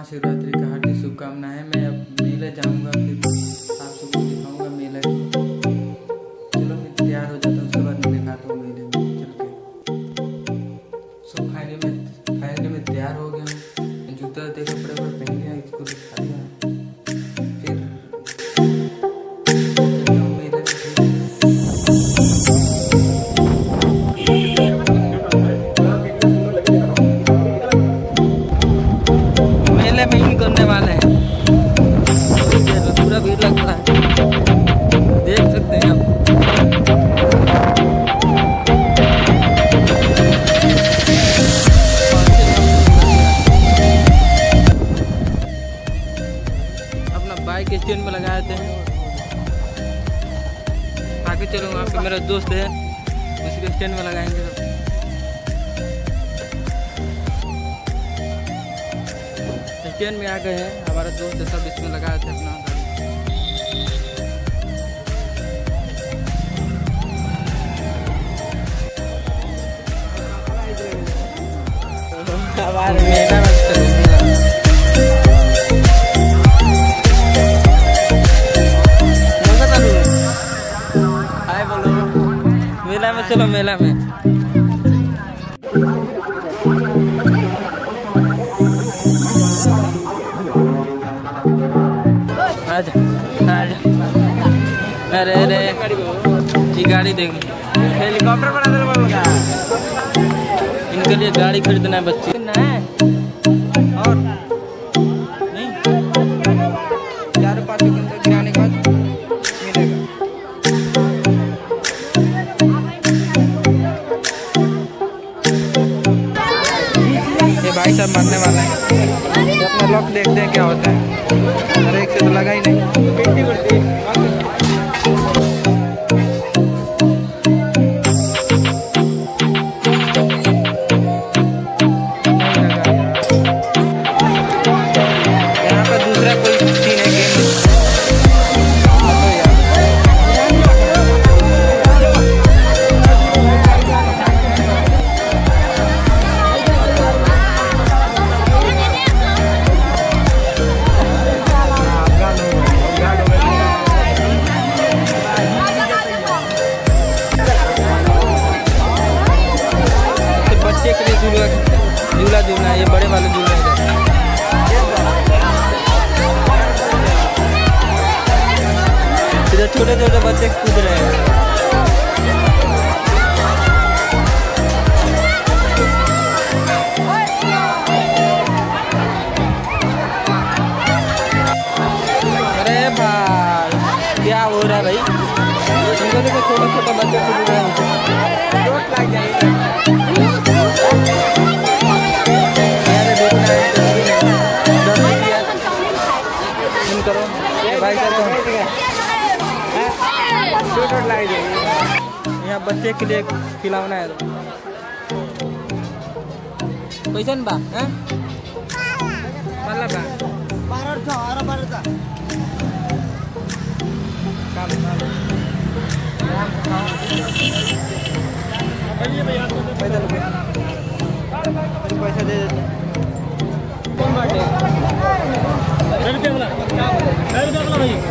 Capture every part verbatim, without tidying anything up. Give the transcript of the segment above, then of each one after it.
महाशिवरात्रि का हार्दिक शुभकामनाएं है। मैं अब मेला जाऊंगा, फिर आप सबको दिखाऊंगा मेला की। चलो मैं तैयार हो जाता हूँ, उसके बाद मैं दिखाता हूँ मेले में चल के। सो फाइनली में फाइनली में तैयार हो गया हूँ। जूता देखो बड़े बड़े पहन लिया, इसको दिखा दिया। बाइक स्टैंड में लगा देते हैं, आगे चलूंगा आपके। मेरा दोस्त है, उसके स्टैंड में लगाएंगे। स्टैंड में आ गए हैं, हमारा दोस्त है, सब इसमें लगा देते हैं अपना। मेला में चलो, मेला में आजा आजा। अरे अरे जी गाड़ी देख, हेलीकॉप्टर बना देना पड़ेगा। इनके लिए गाड़ी खरीदना है बच्चे और नहीं। चारों पाँच के अंदर गिराने के बाद भाई साहब मरने वाला है। अपना लॉक देखते हैं क्या होता है। अरे एक से तो लगा ही नहीं। यहाँ पर दूसरा कोई सीन है गेम। झूला झूलना, ये बड़े वाले झूला है। इधर छोटे छोटे बच्चे कूद रहे हैं। अरे भाई क्या हो रहा है भाई, इनको देखो छोटे छोटे बच्चे कूद रहे हैं। चोट लग जाएगी। यहाँ बच्चे के लिए खिलौना है कैसन बा हैं? मतलब पैसा दे देते सबके।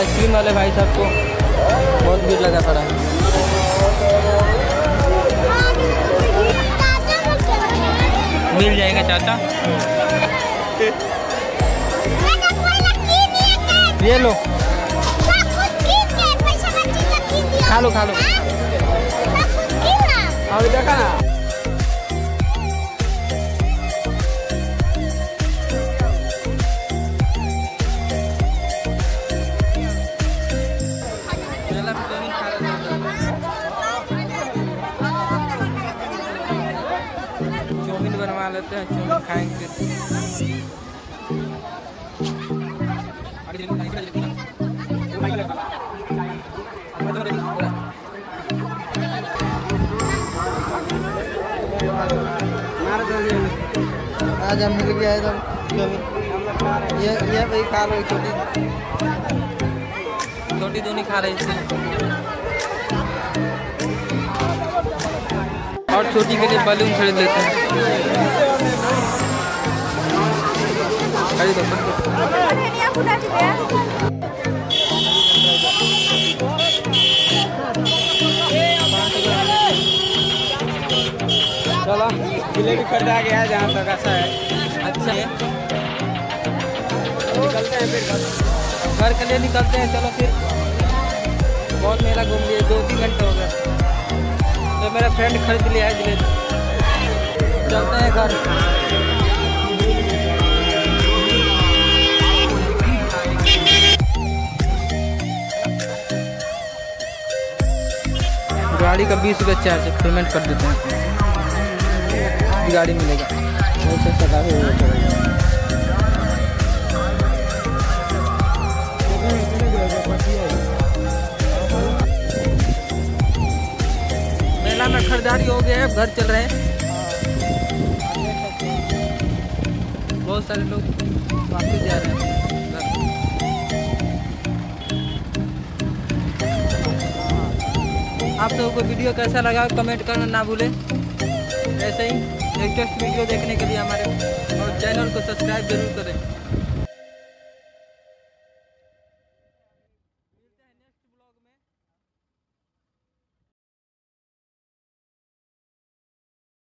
आइसक्रीम वाले भाई साहब को बहुत भीड़ लगा पड़ा है। मिल जाएगा चाचा, ये लो खा लो खा लो। और देखा चौमिन बनवा लेते हैं, चौमिन खाएंगे। आज हम मिल गया एकदम। ये ये भाई खा रही छोटी छोटी दोनी खा रही थी और छोटी के लिए बलून खरीद लेते हैं। जिलेबी खरीदा गया है जहाँ तक ऐसा है। अच्छा है, निकलते हैं फिर घर के लिए निकलते हैं। चलो फिर, बहुत मेला घूम लिए, दो तीन घंटे हो गए। तो मेरा फ्रेंड खरीद लिया है जिलेबी, चलते हैं घर। गाड़ी का बीस रुपये चार्ज पेमेंट कर देते हैं, गाड़ी मिलेगा। मेला में खरीदारी हो गया है, घर चल रहे हैं। बहुत सारे लोग वापस जा रहे हैं। आप लोगों को वीडियो कैसा लगा कमेंट करना ना भूलें। ऐसे ही लेटेस्ट वीडियो देखने के लिए हमारे और चैनल को सब्सक्राइब जरूर करें।